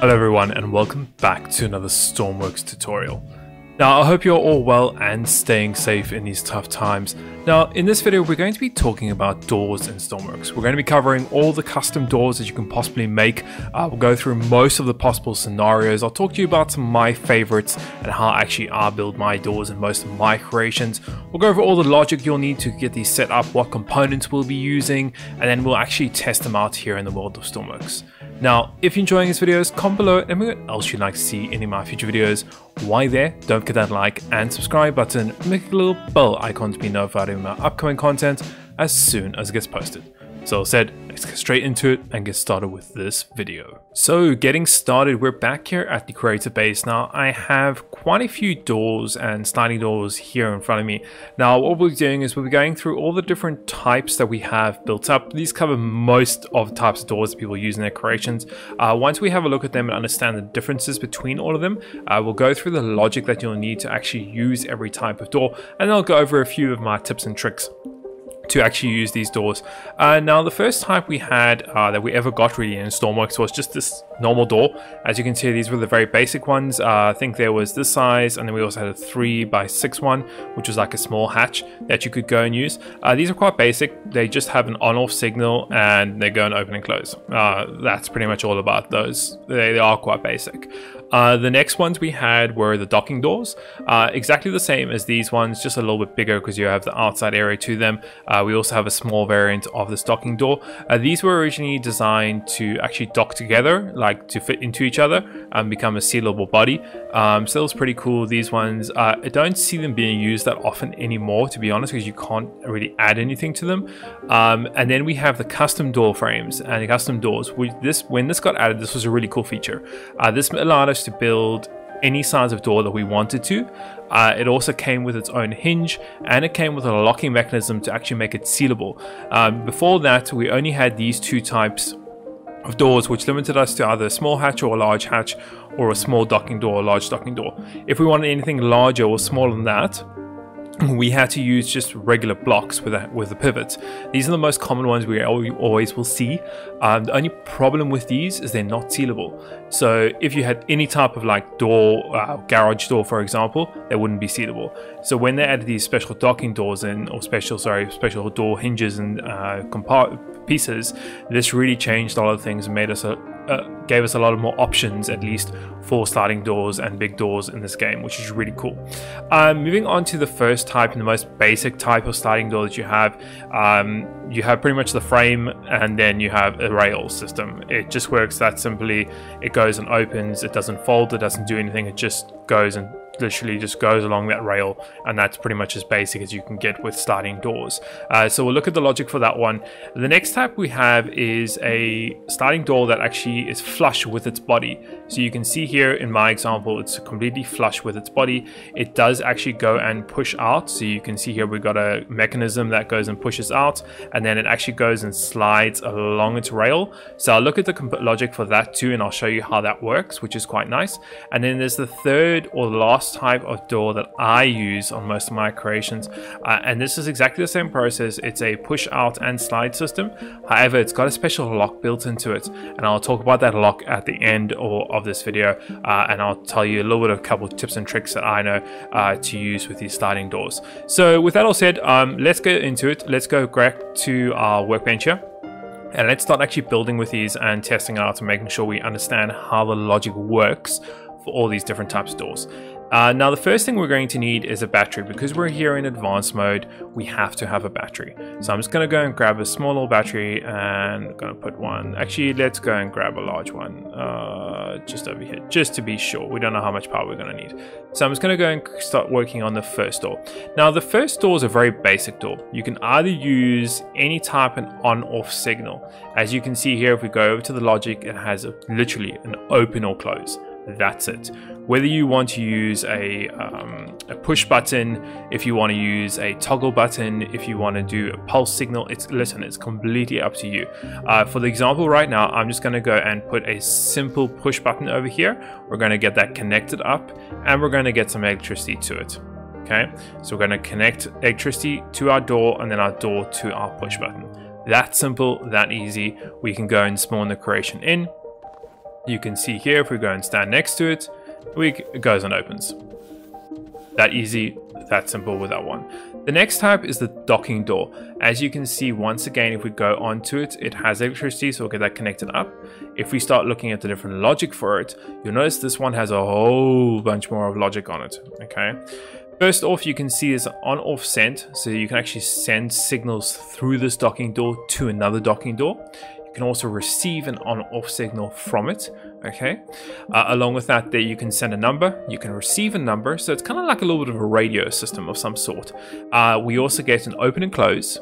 Hello everyone and welcome back to another Stormworks tutorial. Now I hope you're all well and staying safe in these tough times. Now in this video we're going to be talking about doors in Stormworks. We're going to be covering all the custom doors that you can possibly make. We'll go through most of the possible scenarios. I'll talk to you about some of my favorites and how actually I build my doors and most of my creations. We'll go over all the logic you'll need to get these set up, what components we'll be using, and then we'll actually test them out here in the world of Stormworks. Now, if you're enjoying these videos, comment below and what else you'd like to see in any of my future videos. While there, don't forget that like and subscribe button, make a little bell icon to be notified of my upcoming content as soon as it gets posted. So said, let's get straight into it and get started with this video. So getting started, we're back here at the creator base. Now I have quite a few doors and sliding doors here in front of me. Now what we'll be doing is we'll be going through all the different types that we have built up. These cover most of the types of doors that people use in their creations. Once we have a look at them and understand the differences between all of them, we'll go through the logic that you'll need to actually use every type of door, and I'll go over a few of my tips and tricks to actually use these doors. Now the first type we had that we ever got really in Stormworks was just this normal door. As you can see, these were the very basic ones. I think there was this size, and then we also had a 3x6 one, which was like a small hatch that you could go and use. These are quite basic. They just have an on-off signal and they go and open and close. That's pretty much all about those. They are quite basic. The next ones we had were the docking doors, exactly the same as these ones, just a little bit bigger because you have the outside area to them. We also have a small variant of this docking door. These were originally designed to actually dock together, like to fit into each other and become a sealable body. So it was pretty cool. These ones, I don't see them being used that often anymore, to be honest, because you can't really add anything to them. And then we have the custom door frames and the custom doors. When this got added, this was a really cool feature. This allowed us to build any size of door that we wanted to. It also came with its own hinge, and it came with a locking mechanism to actually make it sealable. Before that, we only had these two types of doors, which limited us to either a small hatch or a large hatch, or a small docking door or large docking door. If we wanted anything larger or smaller than that, we had to use just regular blocks with a pivot. These are the most common ones we always will see. The only problem with these is they're not sealable. So if you had any type of like door, garage door for example, they wouldn't be sealable. So when they added these special docking doors in, or special door hinges and pieces, this really changed a lot of things and made us gave us a lot of more options, at least for sliding doors and big doors in this game, which is really cool. Moving on to the first type and the most basic type of sliding door that you have pretty much the frame, and then you have a rail system. It just works that simply. It goes and opens, it doesn't fold, it doesn't do anything, it just goes and literally just goes along that rail, and that's pretty much as basic as you can get with sliding doors. So we'll look at the logic for that one. The next type we have is a sliding door that actually is flush with its body. So you can see here in my example, it's completely flush with its body. It does actually go and push out. So you can see here we've got a mechanism that goes and pushes out, and then it actually goes and slides along its rail. So I'll look at the logic for that too, and I'll show you how that works, which is quite nice. And then there's the third or last type of door that I use on most of my creations, and this is exactly the same process. It's a push out and slide system. However, it's got a special lock built into it, and I'll talk about that lock at the end of this video, and I'll tell you a little bit of a couple of tips and tricks that I know to use with these sliding doors. So with that all said, let's get into it. Let's go back to our workbench here, and let's start actually building with these and testing out and making sure we understand how the logic works for all these different types of doors. Now the first thing we're going to need is a battery. Because we're here in advanced mode, we have to have a battery. So I'm just going to go and grab a small little battery, and I'm going to put one. Actually, let's go and grab a large one just over here, just to be sure. We don't know how much power we're going to need. So I'm just going to go and start working on the first door. Now the first door is a very basic door. You can either use any type of on-off signal. As you can see here, if we go over to the logic, it has literally an open or close. That's it. Whether you want to use a push button, if you want to use a toggle button, if you want to do a pulse signal, it's completely up to you. For the example right now, I'm just going to go and put a simple push button over here. We're going to get that connected up, and we're going to get some electricity to it. Okay, so we're going to connect electricity to our door, and then our door to our push button. That simple, that easy. We can go and spawn the creation in. You can see here, if we go and stand next to it, it goes and opens. That easy, that simple with that one. The next type is the docking door. As you can see, once again, if we go onto it, it has electricity, so we'll get that connected up. If we start looking at the different logic for it, you'll notice this one has a whole bunch more of logic on it, okay? First off, you can see is on-off send, so you can actually send signals through this docking door to another docking door. You can also receive an on-off signal from it, okay? Along with that, there you can send a number, you can receive a number, so it's kind of like a little bit of a radio system of some sort. We also get an open and close.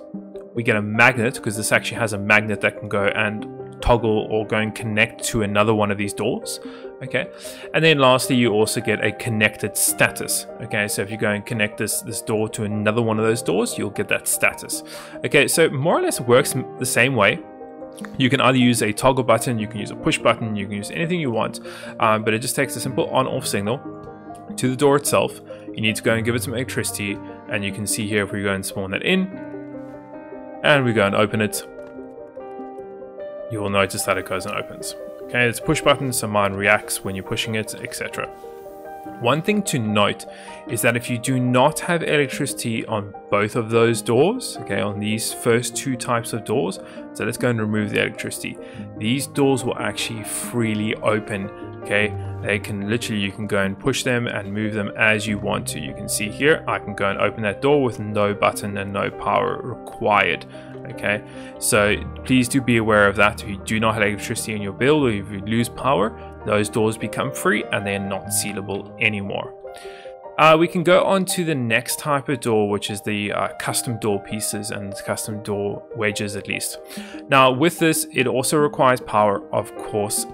We get a magnet, because this actually has a magnet that can go and toggle or go and connect to another one of these doors, okay? And then lastly, you also get a connected status, okay? So if you go and connect this door to another one of those doors, you'll get that status, okay? So more or less works the same way. You can either use a toggle button, you can use a push button, you can use anything you want, but it just takes a simple on-off signal to the door itself. You need to go and give it some electricity, and you can see here, if we go and spawn that in and we go and open it, you will notice that it goes and opens. Okay, it's a push button, so mine reacts when you're pushing it, etc. One thing to note is that if you do not have electricity on both of those doors, okay, on these first two types of doors, so let's go and remove the electricity. These doors will actually freely open, okay? They can literally, you can go and push them and move them as you want to. You can see here, I can go and open that door with no button and no power required. Okay, so please do be aware of that. If you do not have electricity in your build, or if you lose power, those doors become free and they're not sealable anymore. We can go on to the next type of door, which is the custom door pieces and custom door wedges, at least. Now with this, it also requires power, of course,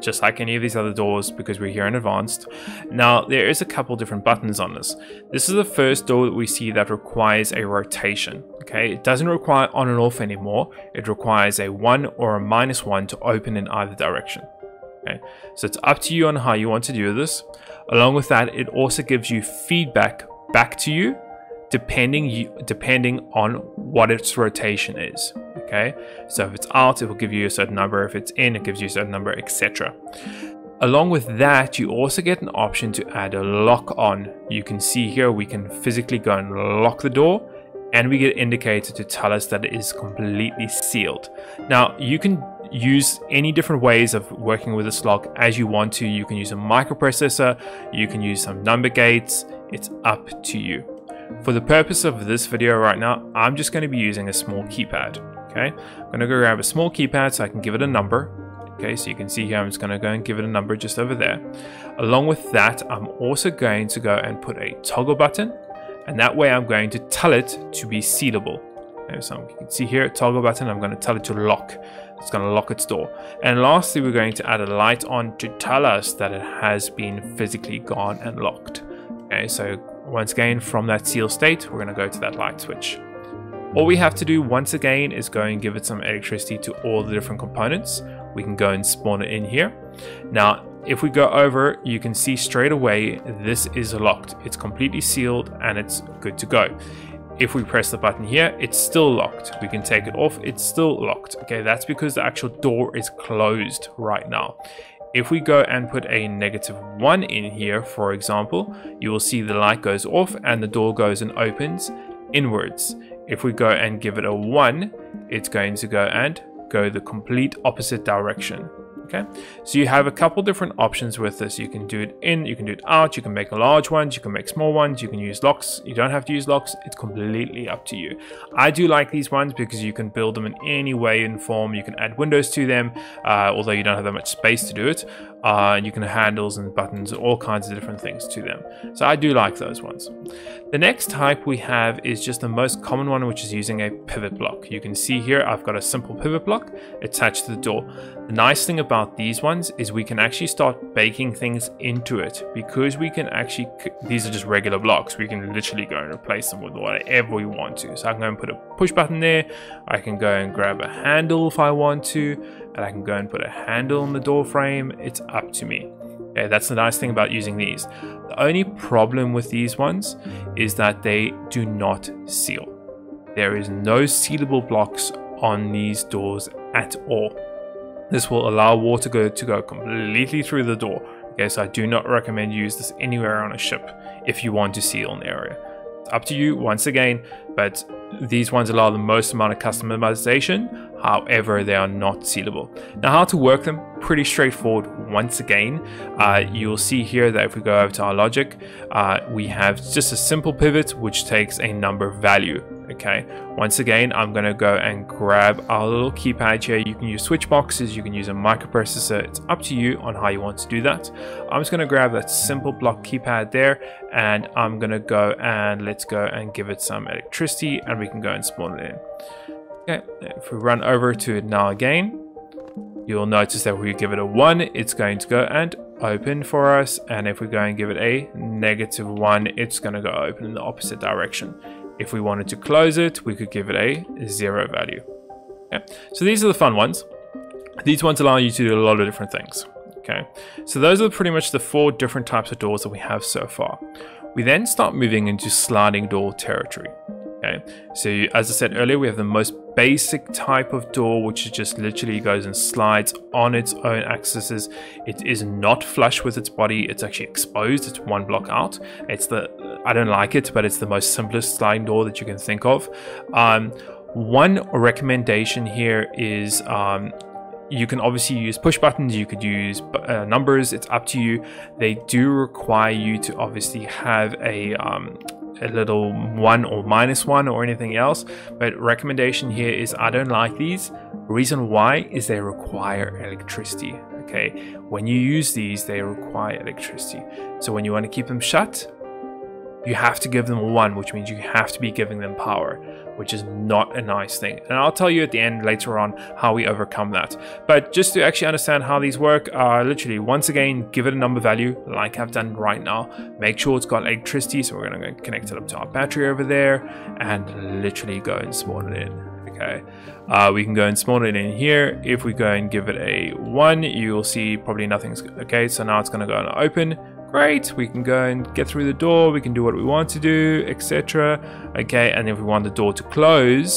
just like any of these other doors, because we're here in advanced. Now there is a couple different buttons on this. This is the first door that we see that requires a rotation. Okay, it doesn't require on and off anymore. It requires a 1 or a -1 to open in either direction. Okay, so it's up to you on how you want to do this. Along with that, it also gives you feedback back to you, depending on what its rotation is. Okay, so if it's out, it will give you a certain number. If it's in, it gives you a certain number, etc. Along with that, you also get an option to add a lock on. You can see here, we can physically go and lock the door, and we get an indicator to tell us that it is completely sealed. Now, you can use any different ways of working with this lock as you want to. You can use a microprocessor, you can use some number gates, it's up to you. For the purpose of this video right now, I'm just going to be using a small keypad. Okay, I'm going to go grab a small keypad so I can give it a number. Okay, so you can see here, I'm just going to go and give it a number just over there. Along with that, I'm also going to go and put a toggle button, and that way I'm going to tell it to be sealable. Okay, so you can see here, toggle button, I'm going to tell it to lock. It's going to lock its door. And lastly, we're going to add a light on to tell us that it has been physically gone and locked. Okay, so once again, from that seal state, we're going to go to that light switch. All we have to do once again is go and give it some electricity to all the different components. We can go and spawn it in here. Now, if we go over, you can see straight away, this is locked. It's completely sealed and it's good to go. If we press the button here, it's still locked. We can take it off, it's still locked. Okay, that's because the actual door is closed right now. If we go and put a -1 in here, for example, you will see the light goes off and the door goes and opens inwards. If we go and give it a 1, it's going to go the complete opposite direction. Okay, so you have a couple different options with this. You can do it in, you can do it out, you can make large ones, you can make small ones, you can use locks, you don't have to use locks, it's completely up to you. I do like these ones because you can build them in any way and form. You can add windows to them, although you don't have that much space to do it, and you can have handles and buttons and all kinds of different things to them. So I do like those ones. The next type we have is just the most common one, which is using a pivot block. You can see here, I've got a simple pivot block attached to the door. The nice thing about these ones is we can actually start baking things into it, because we can actually, these are just regular blocks, we can literally go and replace them with whatever we want to. So I can go and put a push button there, I can go and grab a handle if I want to, and I can go and put a handle on the door frame. It's up to me. Okay, that's the nice thing about using these. The only problem with these ones is that they do not seal. There is no sealable blocks on these doors at all. This will allow water to go completely through the door. Okay, so I do not recommend you use this anywhere on a ship if you want to seal an area. It's up to you once again, but these ones allow the most amount of customization, however they are not sealable. Now how to work them, pretty straightforward once again. You'll see here that if we go over to our logic, we have just a simple pivot which takes a number value. Okay, once again, I'm going to go and grab our little keypad here. You can use switch boxes, you can use a microprocessor. It's up to you on how you want to do that. I'm just going to grab that simple block keypad there, and I'm going to go and let's go and give it some electricity, and we can go and spawn it in. Okay, if we run over to it now again, you'll notice that if we give it a 1, it's going to go and open for us. And if we go and give it a -1, it's going to go open in the opposite direction. If we wanted to close it, we could give it a 0 value. Okay. So these are the fun ones. These ones allow you to do a lot of different things. Okay. So those are pretty much the 4 different types of doors that we have so far. We then start moving into sliding door territory. Okay. So as I said earlier, we have the most basic type of door, which is just literally goes and slides on its own axes. It is not flush with its body. It's actually exposed. It's 1 block out. It's the, I don't like it, but it's the most simplest sliding door that you can think of. One recommendation here is you can obviously use push buttons, you could use numbers, it's up to you. They do require you to obviously have a little 1 or -1 or anything else, but recommendation here is I don't like these. Reason why is they require electricity. Okay, when you use these, they require electricity. So when you want to keep them shut, you have to give them a 1, which means you have to be giving them power, which is not a nice thing. And I'll tell you at the end later on how we overcome that. But just to actually understand how these work, literally once again, give it a number value like I've done right now. Make sure it's got electricity. So we're going to connect it up to our battery over there and literally go and spawn it in. Okay, we can go and spawn it in here. If we go and give it a 1, you'll see probably nothing's okay. So now it's going to go and open. Great, we can go and get through the door, we can do what we want to do, etc. Okay, and if we want the door to close,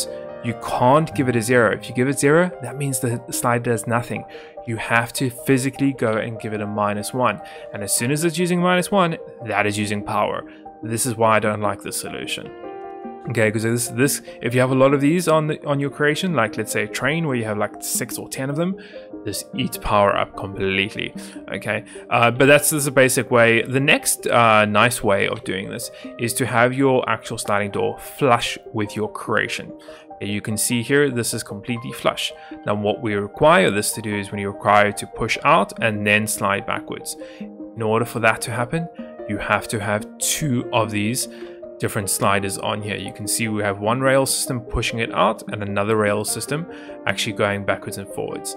you can't give it a 0. If you give it 0, that means the slide does nothing. You have to physically go and give it a -1. And as soon as it's using -1, that is using power. This is why I don't like this solution. Okay, because this if you have a lot of these on your creation, like let's say a train where you have like 6 or 10 of them, this eats power up completely. Okay, but that's just a basic way. The next nice way of doing this is to have your actual sliding door flush with your creation. You can see here, this is completely flush. Now what we require this to do is when you require to push out and then slide backwards. In order for that to happen, you have to have 2 of these different sliders on here. You can see we have 1 rail system pushing it out and another rail system actually going backwards and forwards.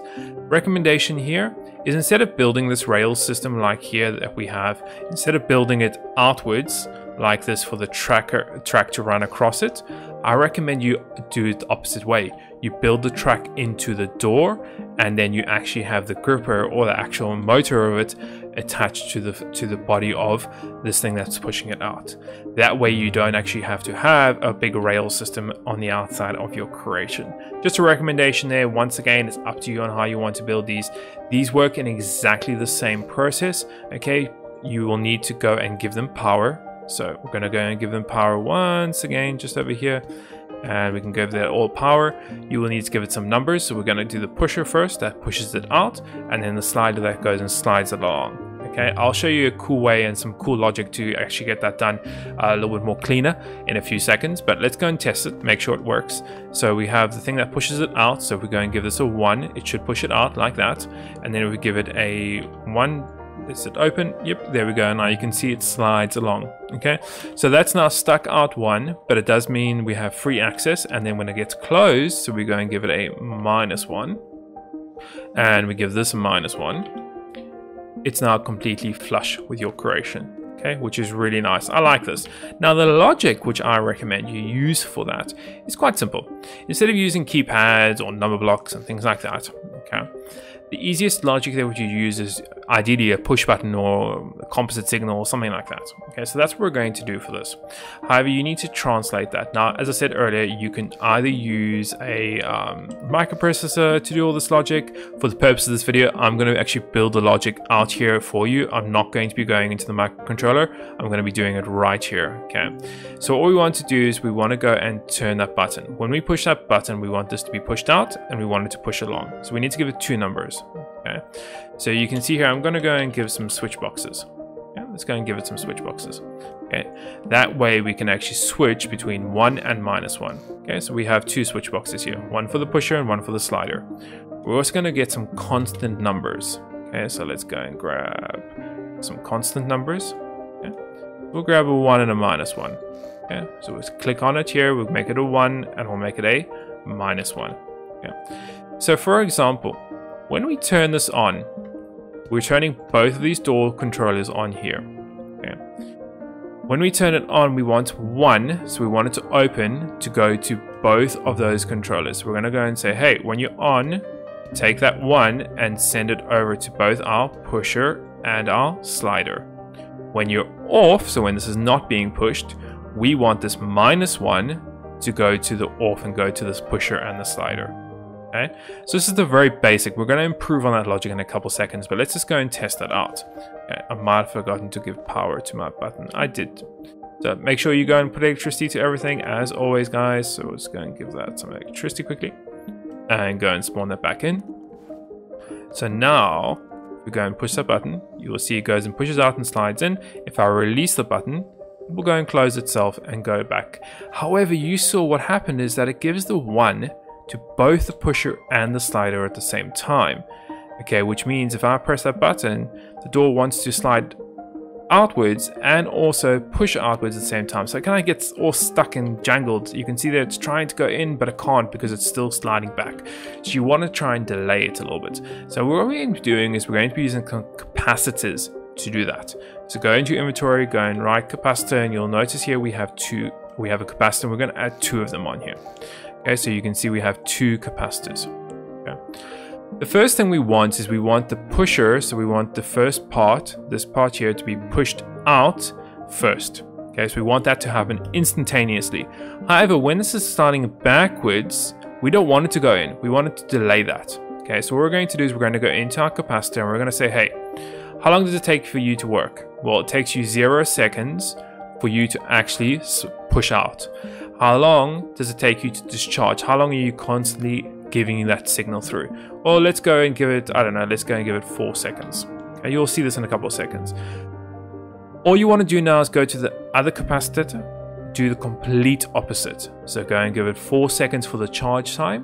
Recommendation here is instead of building this rail system like here that we have, instead of building it outwards like this for the track to run across it, I recommend you do it the opposite way. You build the track into the door and then you actually have the gripper or the actual motor of it attached to the body of this thing that's pushing it out. That way you don't actually have to have a big rail system on the outside of your creation. Just a recommendation there. Once again, it's up to you on how you want to build these. These work in exactly the same process. Okay, you will need to go and give them power. So we're going to go and give them power once again, just over here, and we can give that all power. You will need to give it some numbers. So we're going to do the pusher first, that pushes it out, and then the slider that goes and slides it along. Okay, I'll show you a cool way and some cool logic to actually get that done a little bit more cleaner in a few seconds, but let's go and test it, make sure it works. So we have the thing that pushes it out. So if we go and give this a 1, it should push it out like that. And then if we give it a 1, is it open? Yep, there we go. Now you can see it slides along. Okay, so that's now stuck out 1, but it does mean we have free access. And then when it gets closed, so we go and give it a -1, and we give this a -1. It's now completely flush with your creation. Okay, which is really nice. I like this. Now the logic which I recommend you use for that is quite simple. Instead of using keypads or number blocks and things like that, okay, the easiest logic that you use is ideally a push button or a composite signal or something like that. Okay, so that's what we're going to do for this. However, you need to translate that. Now, as I said earlier, you can either use a microprocessor to do all this logic. For the purpose of this video, I'm going to actually build the logic out here for you. I'm not going to be going into the microcontroller. I'm going to be doing it right here. Okay, so all we want to do is we want to go and turn that button. When we push that button, we want this to be pushed out and we want it to push along. So we need to give it two numbers. Okay, so you can see here, I'm going to go and give some switch boxes. Okay, let's go and give it some switch boxes. Okay, that way we can actually switch between 1 and -1. Okay, so we have two switch boxes here, one for the pusher and one for the slider. We're also going to get some constant numbers. Okay, so let's go and grab some constant numbers. Okay, we'll grab a 1 and a -1. Okay, so we'll click on it here, we'll make it a 1 and we'll make it a -1. Okay, so for example, when we turn this on, we're turning both of these door controllers on here. Okay. When we turn it on, we want 1, so we want it to open to go to both of those controllers. We're going to go and say, hey, when you're on, take that 1 and send it over to both our pusher and our slider. When you're off, so when this is not being pushed, we want this -1 to go to the off and go to this pusher and the slider. Okay, so this is the very basic. We're going to improve on that logic in a couple seconds, but let's just go and test that out. Okay, I might have forgotten to give power to my button. I did. So make sure you go and put electricity to everything, as always, guys. So let's go and give that some electricity quickly and go and spawn that back in. So now if we go and push that button, you will see it goes and pushes out and slides in. If I release the button, it will go and close itself and go back. However, you saw what happened is that it gives the 1 to both the pusher and the slider at the same time. Okay, which means if I press that button, the door wants to slide outwards and also push outwards at the same time. So it kind of gets all stuck and jangled. You can see that it's trying to go in, but it can't because it's still sliding back. So you want to try and delay it a little bit. So what we're going to be doing is we're going to be using capacitors to do that. So go into your inventory, go and write capacitor, and you'll notice here we have two. We have a capacitor. We're going to add 2 of them on here. Okay, so you can see we have 2 capacitors. Okay. The first thing we want is we want the pusher, so we want the first part, this part here, to be pushed out first. Okay, so we want that to happen instantaneously. However, when this is starting backwards, we don't want it to go in. We want it to delay that. Okay, so what we're going to do is we're going to go into our capacitor and we're going to say, hey, how long does it take for you to work? Well, it takes you 0 seconds for you to actually push out. How long does it take you to discharge? How long are you constantly giving that signal through? Or let's go and give it, I don't know, let's go and give it 4 seconds. Okay, you'll see this in a couple of seconds. All you want to do now is go to the other capacitor, do the complete opposite. So go and give it 4 seconds for the charge time.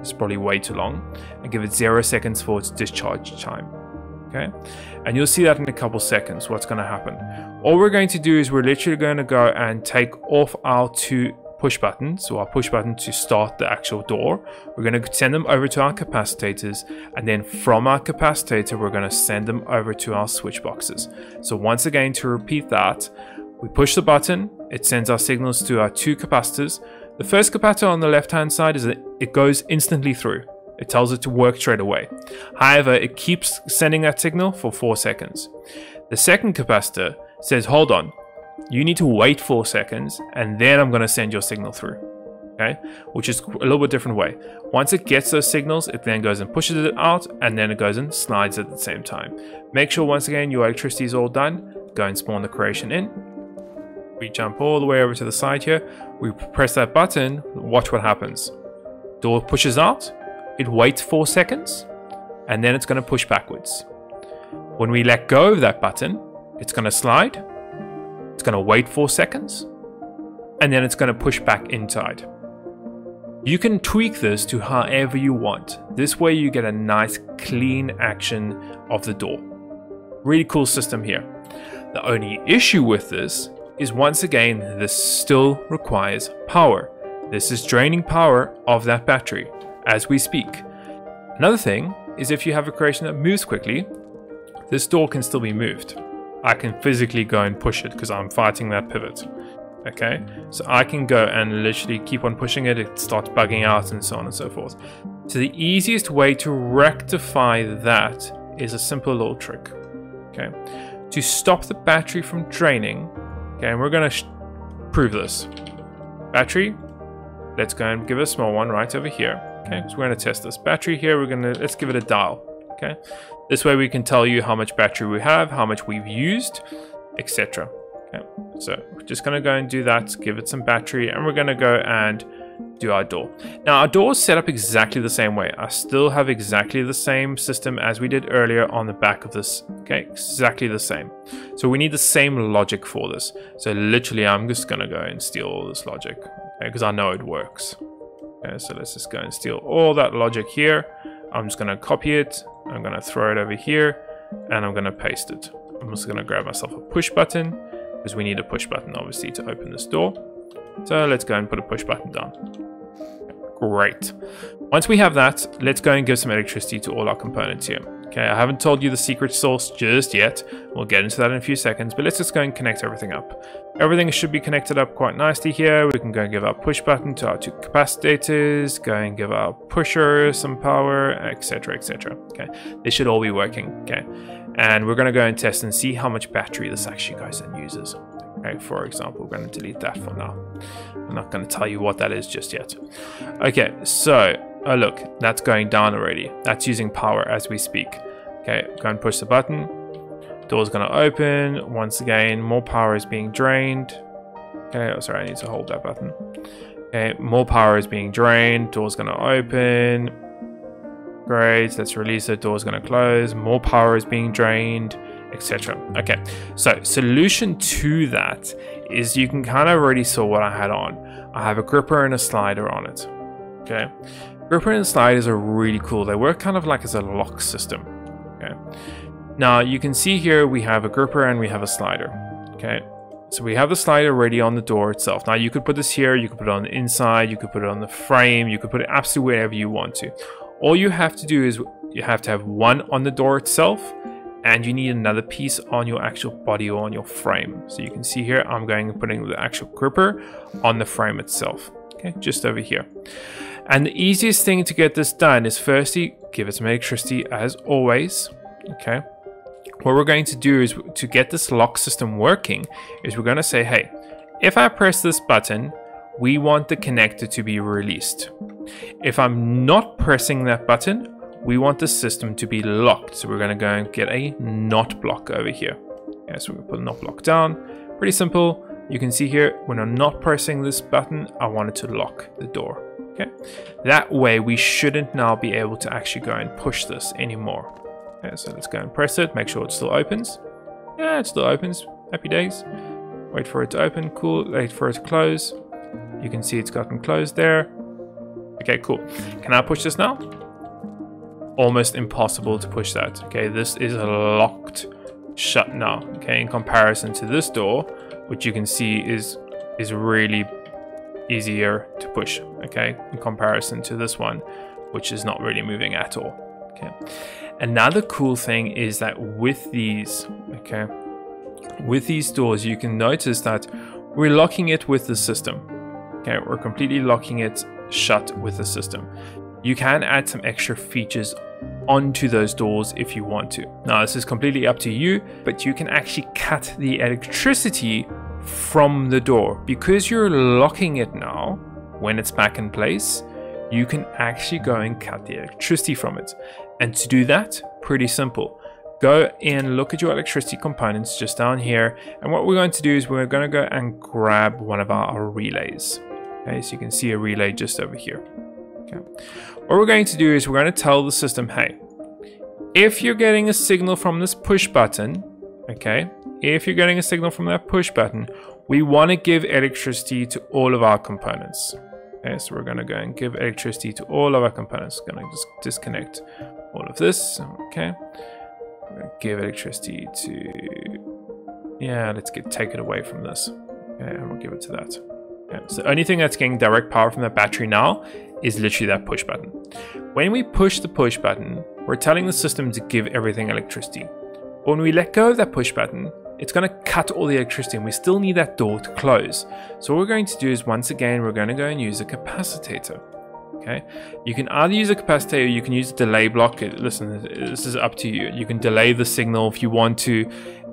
It's probably way too long. And give it 0 seconds for its discharge time. Okay, and you'll see that in a couple seconds, what's going to happen. All we're going to do is we're literally going to go and take off our 2 push buttons, so our push button to start the actual door. We're going to send them over to our capacitors, and then from our capacitor, we're going to send them over to our switch boxes. So once again, to repeat that, we push the button, it sends our signals to our 2 capacitors. The first capacitor on the left-hand side is that it goes instantly through. It tells it to work straight away. However, it keeps sending that signal for 4 seconds. The second capacitor says, hold on, you need to wait 4 seconds, and then I'm going to send your signal through. Okay, which is a little bit different way. Once it gets those signals, it then goes and pushes it out, and then it goes and slides at the same time. Make sure once again your electricity is all done. Go and spawn the creation in. We jump all the way over to the side here. We press that button. Watch what happens. Door pushes out. It waits 4 seconds, and then it's going to push backwards. When we let go of that button, it's going to slide, it's going to wait 4 seconds, and then it's going to push back inside. You can tweak this to however you want. This way you get a nice clean action of the door. Really cool system here. The only issue with this is, once again, this still requires power. This is draining power of that battery as we speak. Another thing is, if you have a creation that moves quickly, this door can still be moved. I can physically go and push it because I'm fighting that pivot. Okay, so I can go and literally keep on pushing it, it starts bugging out and so on and so forth. So the easiest way to rectify that is a simple little trick. okay, to stop the battery from draining. Okay, and we're going to prove this. Battery, let's go and give it a small one right over here. Okay, so we're going to test this battery here. We're going to, let's give it a dial. Okay, this way we can tell you how much battery we have, how much we've used, etc. Okay, so we're just going to go and do that, give it some battery, and we're going to go and do our door. Now our door is set up exactly the same way. I still have exactly the same system as we did earlier on the back of this. Okay, exactly the same. So we need the same logic for this. So literally I'm just going to go and steal all this logic, okay, because I know it works. Okay, so let's just go and steal all that logic here. I'm just going to copy it. I'm going to throw it over here and I'm going to paste it. I'm also going to grab myself a push button because we need a push button obviously to open this door. So let's go and put a push button down. Great. Once we have that, let's go and give some electricity to all our components here. Okay, I haven't told you the secret source just yet. We'll get into that in a few seconds, but let's just go and connect everything up. Everything should be connected up quite nicely here. We can go and give our push button to our two capacitors, go and give our pusher some power, etc, etc. Okay, this should all be working. Okay, and we're going to go and test and see how much battery this actually goes and uses. Okay, for example, we're going to delete that for now. I'm not going to tell you what that is just yet. Okay, so oh look, that's going down already. That's using power as we speak. Okay, go and push the button. Door's going to open. Once again, more power is being drained. Okay, oh, sorry, I need to hold that button. Okay, more power is being drained. Door's going to open. Great, let's release it. Door's going to close. More power is being drained, etc. Okay, so solution to that is you can kind of already saw what I had on. I have a gripper and a slider on it. Okay. Gripper and sliders are really cool. They work kind of like as a lock system. Okay. Now you can see here we have a gripper and we have a slider. Okay. So we have the slider already on the door itself. Now you could put this here, you could put it on the inside, you could put it on the frame, you could put it absolutely wherever you want to. All you have to do is you have to have one on the door itself and you need another piece on your actual body or on your frame. So you can see here I'm going and putting the actual gripper on the frame itself. Okay, just over here. And the easiest thing to get this done is firstly, give it some electricity as always. Okay. What we're going to do is to get this lock system working is we're going to say, hey, if I press this button, we want the connector to be released. If I'm not pressing that button, we want the system to be locked. So we're going to go and get a NOT block over here. Okay, so we're going to put a NOT block down. Pretty simple. You can see here, when I'm not pressing this button, I want it to lock the door. Okay, that way we shouldn't now be able to actually go and push this anymore. Okay, so let's go and press it, make sure it still opens. Yeah, it still opens, happy days. Wait for it to open, cool, wait for it to close. You can see it's gotten closed there. Okay, cool. Can I push this now? Almost impossible to push that. Okay, this is locked shut now. Okay, in comparison to this door, which you can see is really easier to push, okay, in comparison to this one, which is not really moving at all. Okay, another cool thing is that with these, okay, with these doors, you can notice that we're locking it with the system. Okay, we're completely locking it shut with the system. You can add some extra features onto those doors if you want to. Now this is completely up to you, but you can actually cut the electricity from the door because you're locking it now. When it's back in place, you can actually go and cut the electricity from it. And to do that, pretty simple, go and look at your electricity components just down here, and what we're going to do is we're going to go and grab one of our relays. Okay, so you can see a relay just over here. Okay, what we're going to do is we're going to tell the system, hey, if you're getting a signal from this push button, okay, if you're getting a signal from that push button, we want to give electricity to all of our components. Okay, so we're going to go and give electricity to all of our components. Going to just disconnect all of this. Okay, we're going to give electricity to, yeah, let's take it away from this. Okay, and we'll give it to that. Okay, so the only thing that's getting direct power from that battery now is literally that push button. When we push the push button, we're telling the system to give everything electricity. When we let go of that push button, it's going to cut all the electricity and we still need that door to close. So what we're going to do is once again, we're going to go and use a capacitor. Okay, you can either use a capacitor or you can use a delay block. Listen, this is up to you. You can delay the signal if you want to.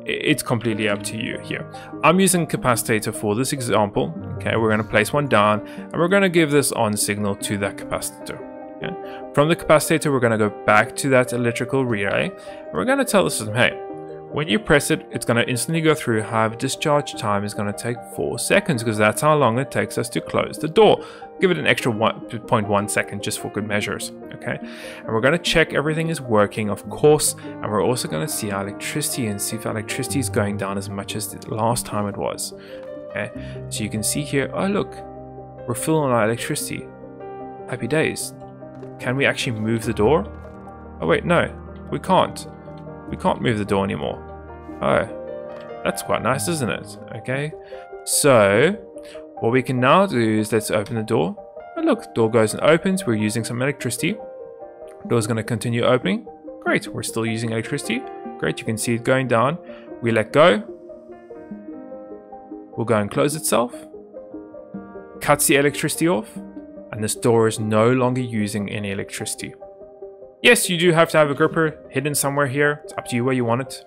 It's completely up to you here. I'm using capacitor for this example. Okay, we're going to place one down and we're going to give this on signal to that capacitor. Okay. From the capacitor, we're going to go back to that electrical relay. We're going to tell the system, hey, when you press it, it's going to instantly go through. However, discharge time is going to take 4 seconds because that's how long it takes us to close the door. Give it an extra 1.1 second just for good measures. Okay, and we're going to check everything is working, of course, and we're also going to see our electricity and see if our electricity is going down as much as the last time it was. Okay, so you can see here, oh look, we're filling our electricity. Happy days. Can we actually move the door? Oh wait, no, we can't. We can't move the door anymore. Oh, that's quite nice, isn't it? Okay, so what we can now do is let's open the door. And look, the door goes and opens. We're using some electricity. The door's going to continue opening. Great, we're still using electricity. Great, you can see it going down. We let go. We'll go and close itself. Cuts the electricity off. And this door is no longer using any electricity. Yes, you do have to have a gripper hidden somewhere here. It's up to you where you want it.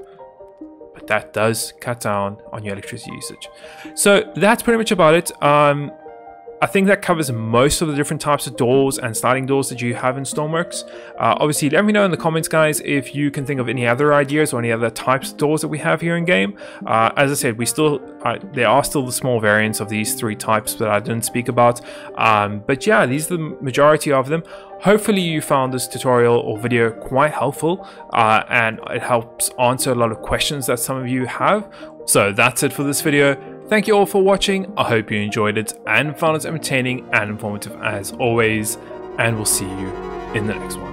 But that does cut down on your electricity usage. So that's pretty much about it. I think that covers most of the different types of doors and sliding doors that you have in Stormworks. Obviously, let me know in the comments, guys, if you can think of any other ideas or any other types of doors that we have here in game. As I said, there are still the small variants of these three types that I didn't speak about. But yeah, these are the majority of them. Hopefully you found this tutorial or video quite helpful and it helps answer a lot of questions that some of you have. So that's it for this video. Thank you all for watching. I hope you enjoyed it and found it entertaining and informative as always, and we'll see you in the next one.